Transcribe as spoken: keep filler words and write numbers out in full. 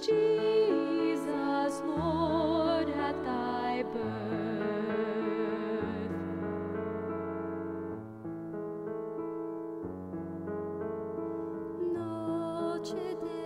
She did.